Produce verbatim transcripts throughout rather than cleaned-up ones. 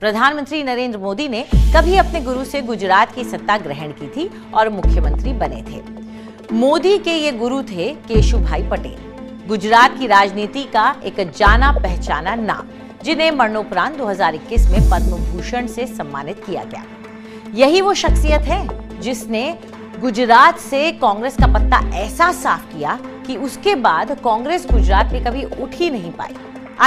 प्रधानमंत्री नरेंद्र मोदी ने कभी अपने गुरु से गुजरात की सत्ता ग्रहण की थी और मुख्यमंत्री बने थे। मोदी के ये गुरु थे केशुभाई पटेल, गुजरात की राजनीति का एक जाना पहचाना नाम, जिन्हें मरणोपरांत दो हज़ार इक्कीस में पद्म भूषण से सम्मानित किया गया। यही वो शख्सियत है जिसने गुजरात से कांग्रेस का पत्ता ऐसा साफ किया कि उसके बाद कांग्रेस गुजरात में कभी उठ ही नहीं पाई।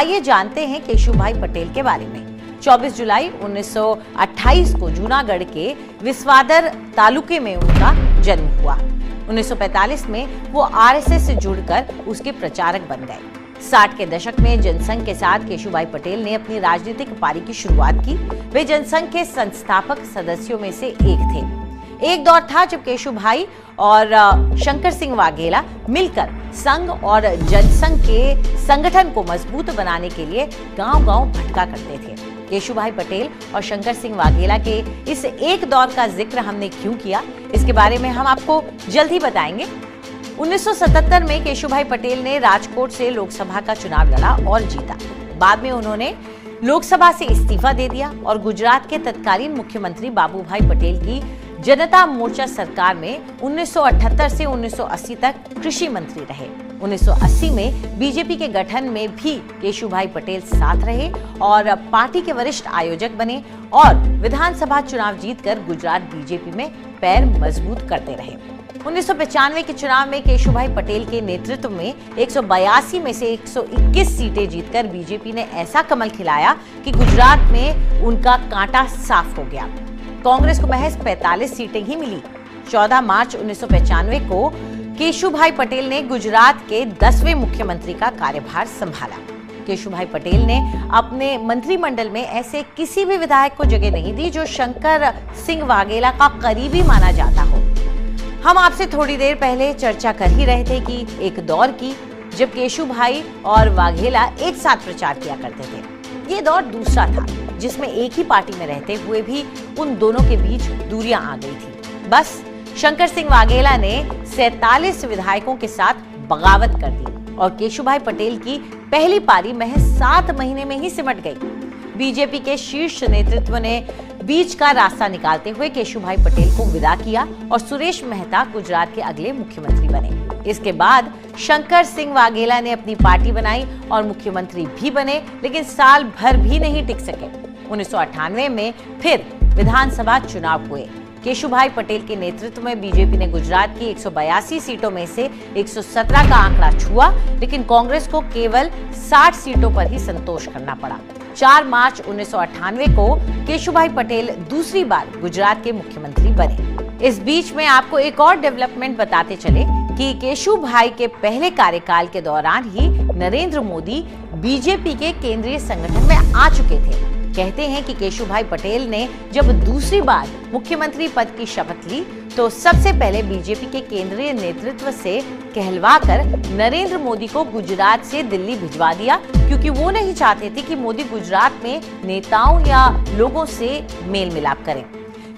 आइए जानते हैं केशुभाई पटेल के बारे में। चौबीस जुलाई उन्नीस सौ अट्ठाईस को जूनागढ़ के विस्वादर तालुके में उनका जन्म हुआ। उन्नीस सौ पैंतालीस में वो आर एस एस से जुड़कर उसके प्रचारक बन गए। साठ के दशक में जनसंघ के साथ केशुभाई पटेल ने अपनी राजनीतिक पारी की शुरुआत की। वे जनसंघ के संस्थापक सदस्यों में से एक थे। एक दौर था जब केशुभाई और शंकर सिंह वाघेला मिलकर संघ और जनसंघ के संगठन को मजबूत बनाने के लिए गांव-गांव भटका करते थे। केशुभाई पटेल और शंकर सिंह वाघेला के इस एक दौर का जिक्र हमने क्यों किया, इसके बारे में हम आपको जल्द ही बताएंगे। उन्नीस सौ सतहत्तर में केशुभाई पटेल ने राजकोट से लोकसभा का चुनाव लड़ा और जीता। बाद में उन्होंने लोकसभा से इस्तीफा दे दिया और गुजरात के तत्कालीन मुख्यमंत्री बाबू भाई पटेल की जनता मोर्चा सरकार में उन्नीस सौ अठहत्तर से उन्नीस सौ अस्सी तक कृषि मंत्री रहे। उन्नीस सौ अस्सी में बीजेपी के गठन में भी केशुभाई पटेल साथ रहे और पार्टी के वरिष्ठ आयोजक बने और विधानसभा चुनाव जीतकर गुजरात बीजेपी में पैर मजबूत करते रहे। उन्नीस सौ पचानवे के चुनाव में केशुभाई पटेल के नेतृत्व में एक सौ बयासी में से एक सौ इक्कीस सीटें जीतकर बीजेपी ने ऐसा कमल खिलाया कि गुजरात में उनका कांटा साफ हो गया। कांग्रेस को महज पैंतालीस सीटें ही मिली। चौदह मार्च उन्नीस सौ पचानवे को केशुभाई पटेल ने गुजरात के दसवें मुख्यमंत्री का कार्यभार संभाला। केशुभाई पटेल ने अपने मंत्रिमंडल में ऐसे किसी भी विधायक को जगह नहीं दी जो शंकर सिंह वाघेला का करीबी माना जाता हो। हम आपसे थोड़ी देर पहले चर्चा कर ही रहे थे कि एक दौर की जब केशुभाई और वाघेला एक साथ प्रचार किया करते थे। ये दौर दूसरा था जिसमें एक ही पार्टी में रहते हुए भी उन दोनों के बीच दूरियां आ गई थी। बस शंकर सिंह वाघेला ने सैतालीस विधायकों के साथ बगावत कर दी और केशुभाई पटेल की पहली पारी महज सात महीने में ही सिमट गई। बीजेपी के शीर्ष नेतृत्व ने बीच का रास्ता निकालते हुए केशुभाई पटेल को विदा किया और सुरेश मेहता गुजरात के अगले मुख्यमंत्री बने। इसके बाद शंकर सिंह वाघेला ने अपनी पार्टी बनाई और मुख्यमंत्री भी बने, लेकिन साल भर भी नहीं टिक सके। उन्नीस सौ अट्ठानवे में फिर विधानसभा चुनाव हुए। केशुभाई पटेल के नेतृत्व में बीजेपी ने गुजरात की एक सौ बयासी सीटों में से एक सौ सत्रह का आंकड़ा छुआ, लेकिन कांग्रेस को केवल साठ सीटों पर ही संतोष करना पड़ा। चार मार्च उन्नीस सौ अट्ठानवे को केशुभाई पटेल दूसरी बार गुजरात के मुख्यमंत्री बने। इस बीच में आपको एक और डेवलपमेंट बताते चले कि केशुभाई के पहले कार्यकाल के दौरान ही नरेंद्र मोदी बीजेपी के केंद्रीय संगठन में आ चुके थे। कहते हैं कि केशुभाई पटेल ने जब दूसरी बार मुख्यमंत्री पद की शपथ ली तो सबसे पहले बीजेपी के केंद्रीय नेतृत्व से कहलवाकर नरेंद्र मोदी को गुजरात से दिल्ली भिजवा दिया, क्योंकि वो नहीं चाहते थे कि मोदी गुजरात में नेताओं या लोगों से मेल मिलाप करें।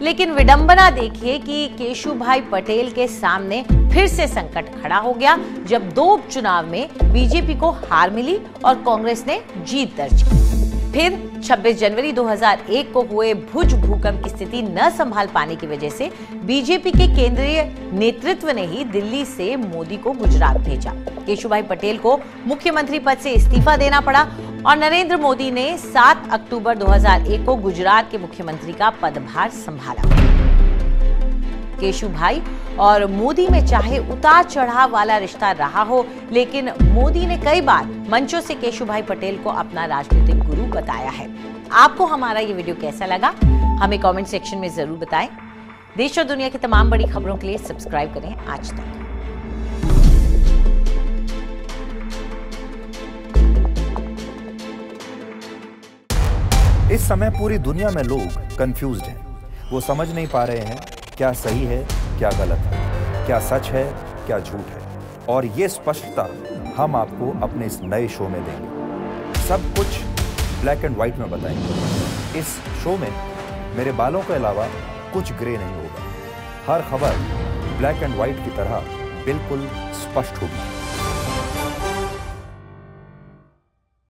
लेकिन विडंबना देखिए कि केशुभाई पटेल के सामने फिर से संकट खड़ा हो गया जब दो उपचुनाव में बीजेपी को हार मिली और कांग्रेस ने जीत दर्ज की। फिर छब्बीस जनवरी दो हज़ार एक को हुए भुज भूकंप की स्थिति न संभाल पाने की वजह से बीजेपी के केंद्रीय नेतृत्व ने ही दिल्ली से मोदी को गुजरात भेजा। केशुभाई पटेल को मुख्यमंत्री पद से इस्तीफा देना पड़ा और नरेंद्र मोदी ने सात अक्टूबर दो हज़ार एक को गुजरात के मुख्यमंत्री का पदभार संभाला। केशुभाई और मोदी में चाहे उतार चढ़ाव वाला रिश्ता रहा हो, लेकिन मोदी ने कई बार मंचों से केशुभाई पटेल को अपना राजनीतिक गुरु बताया है। आपको हमारा ये वीडियो कैसा लगा हमें कमेंट सेक्शन में जरूर बताएं। देश और दुनिया की तमाम बड़ी खबरों के लिए सब्सक्राइब करें आज तक। इस समय पूरी दुनिया में लोग कंफ्यूज्ड हैं। वो समझ नहीं पा रहे हैं क्या सही है, क्या गलत है, क्या सच है, क्या झूठ है, और ये स्पष्टता हम आपको अपने इस नए शो में देंगे। सब कुछ ब्लैक एंड वाइट में बताएंगे। इस शो में मेरे बालों के अलावा कुछ ग्रे नहीं होगा। हर खबर ब्लैक एंड वाइट की तरह बिल्कुल स्पष्ट होगी।